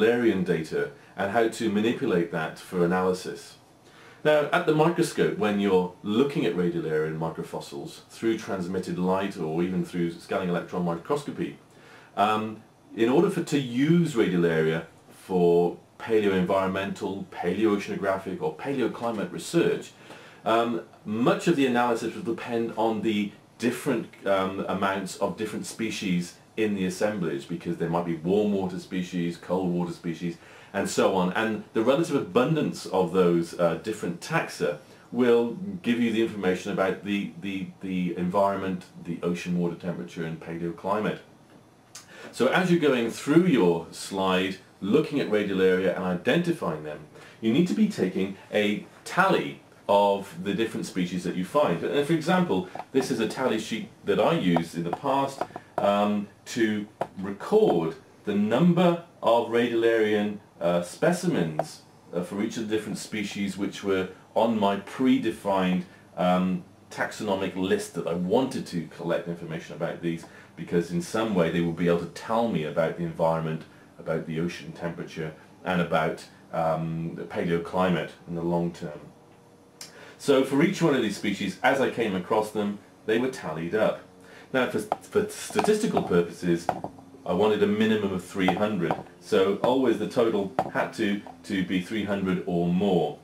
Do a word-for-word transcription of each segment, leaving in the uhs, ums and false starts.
Radiolarian data and how to manipulate that for analysis. Now, at the microscope, when you're looking at Radiolarian microfossils through transmitted light or even through scanning electron microscopy, um, in order for to use Radiolaria for paleo-environmental, paleo-oceanographic or paleoclimate research, um, much of the analysis will depend on the different um, amounts of different species in the assemblage, because there might be warm water species, cold water species and so on, and the relative abundance of those uh, different taxa will give you the information about the, the, the environment, the ocean water temperature and paleoclimate. So as you're going through your slide looking at Radiolaria and identifying them, you need to be taking a tally of the different species that you find. And for example, this is a tally sheet that I used in the past um, to record the number of Radiolarian uh, specimens uh, for each of the different species which were on my predefined um, taxonomic list that I wanted to collect information about these, because in some way they will be able to tell me about the environment, about the ocean temperature and about um, the paleoclimate in the long term. So for each one of these species, as I came across them, they were tallied up. Now for, for statistical purposes, I wanted a minimum of three hundred, so always the total had to, to be three hundred or more.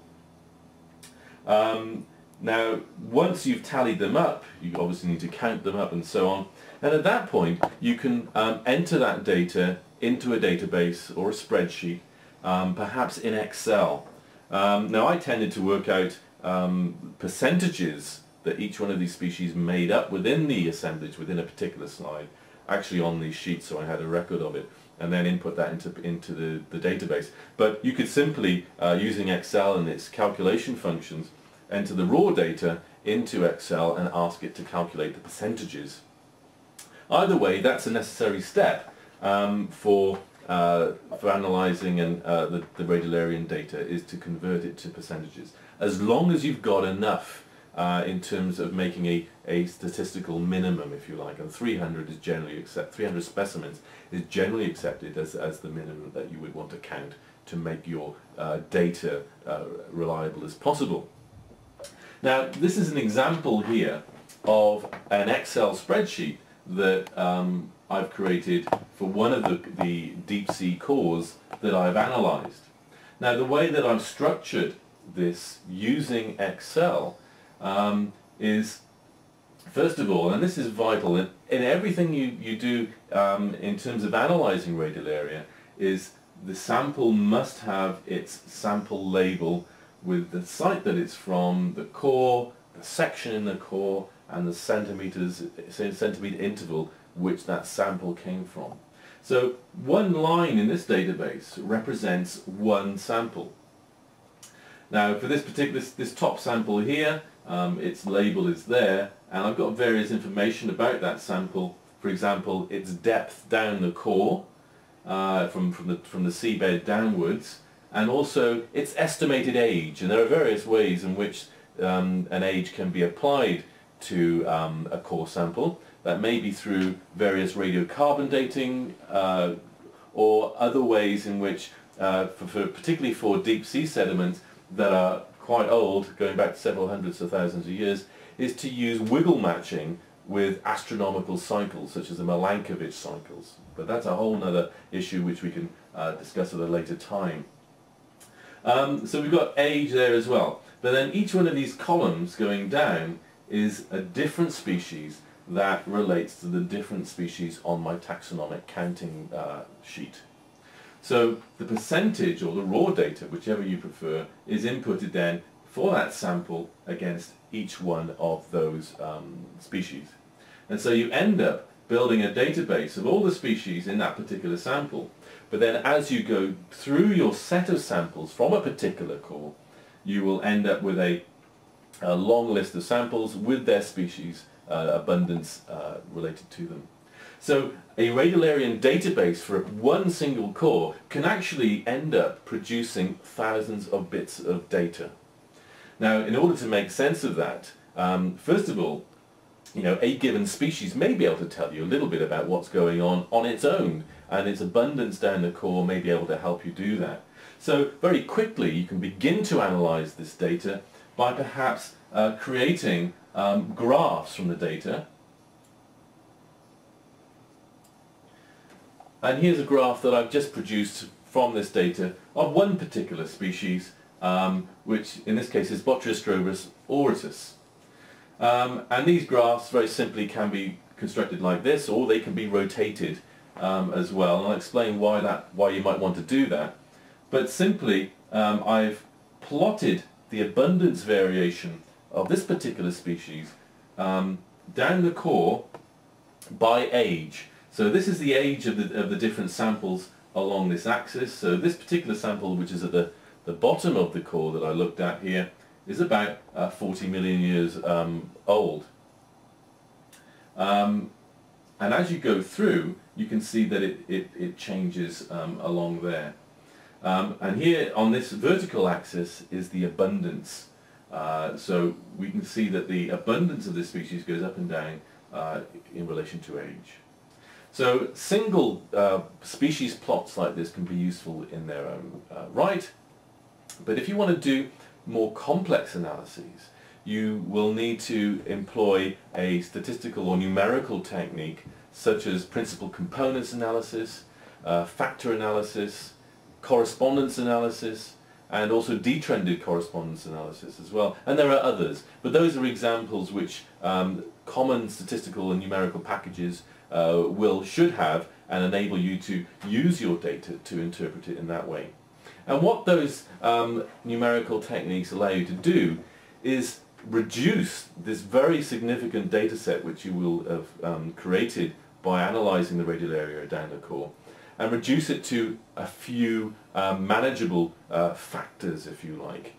Um, now once you've tallied them up, you obviously need to count them up and so on, and at that point you can um, enter that data into a database or a spreadsheet, um, perhaps in Excel. Um, now I tended to work out Um, percentages that each one of these species made up within the assemblage within a particular slide, actually on these sheets, so I had a record of it, and then input that into, into the, the database. But you could simply, uh, using Excel and its calculation functions, enter the raw data into Excel and ask it to calculate the percentages. Either way, that's a necessary step um, for Uh, for analysing and uh, the, the Radiolarian data, is to convert it to percentages. As long as you've got enough uh, in terms of making a, a statistical minimum, if you like, and three hundred is generally accept, three hundred specimens is generally accepted as, as the minimum that you would want to count to make your uh, data uh, reliable as possible. Now this is an example here of an Excel spreadsheet that um, I've created for one of the, the deep-sea cores that I've analysed. Now the way that I've structured this using Excel um, is, first of all, and this is vital in, in everything you, you do um, in terms of analysing Radiolaria, is the sample must have its sample label with the site that it's from, the core, the section in the core, and the centimeters, centimetre interval which that sample came from. So one line in this database represents one sample. Now for this particular, this, this top sample here, um, its label is there, and I've got various information about that sample. For example, its depth down the core, uh, from, from, the, from the seabed downwards, and also its estimated age, and there are various ways in which um, an age can be applied to um, a core sample. That may be through various radiocarbon dating uh, or other ways in which, uh, for, for particularly for deep sea sediments that are quite old, going back to several hundreds of thousands of years, is to use wiggle matching with astronomical cycles such as the Milankovitch cycles. But that's a whole other issue which we can uh, discuss at a later time. Um, so we've got age there as well. But then each one of these columns going down is a different species that relates to the different species on my taxonomic counting uh, sheet. So the percentage or the raw data, whichever you prefer, is inputted then for that sample against each one of those um, species. And so you end up building a database of all the species in that particular sample. But then as you go through your set of samples from a particular core, you will end up with a, a long list of samples with their species Uh, abundance uh, related to them. So a Radiolarian database for one single core can actually end up producing thousands of bits of data. Now in order to make sense of that, um, first of all, you know, a given species may be able to tell you a little bit about what's going on on its own and its abundance down the core may be able to help you do that. So very quickly you can begin to analyze this data by perhaps uh, creating um, graphs from the data. And here's a graph that I've just produced from this data of one particular species, um, which in this case is Botrystrobus auratus. Um, and these graphs very simply can be constructed like this, or they can be rotated um, as well. And I'll explain why that, why you might want to do that. But simply, um, I've plotted the abundance variation of this particular species um, down the core by age. So this is the age of the, of the different samples along this axis. So this particular sample, which is at the, the bottom of the core that I looked at here, is about uh, forty million years um, old. Um, and as you go through, you can see that it, it, it changes um, along there. Um, and here on this vertical axis is the abundance. Uh, so we can see that the abundance of this species goes up and down uh, in relation to age. So single uh, species plots like this can be useful in their own uh, right. But if you want to do more complex analyses, you will need to employ a statistical or numerical technique such as principal components analysis, uh, factor analysis, correspondence analysis, and also detrended correspondence analysis as well. And there are others, but those are examples which um, common statistical and numerical packages uh, will, should have, and enable you to use your data to interpret it in that way. And what those um, numerical techniques allow you to do is reduce this very significant data set which you will have um, created by analysing the Radiolaria down the core, and reduce it to a few uh, manageable uh, factors, if you like.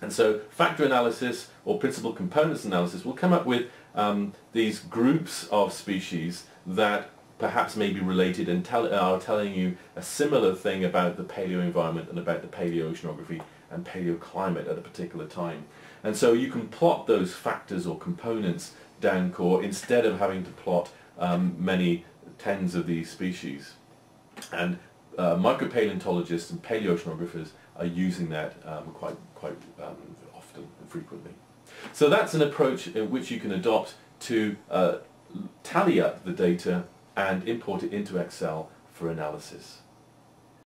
And so factor analysis or principal components analysis will come up with um, these groups of species that perhaps may be related and tell, are telling you a similar thing about the paleo environment and about the paleoceanography and paleoclimate at a particular time. And so you can plot those factors or components down core instead of having to plot um, many tens of these species. And uh, micropaleontologists and paleoceanographers are using that um, quite, quite um, often and frequently. So that's an approach in which you can adopt to uh, tally up the data and import it into Excel for analysis.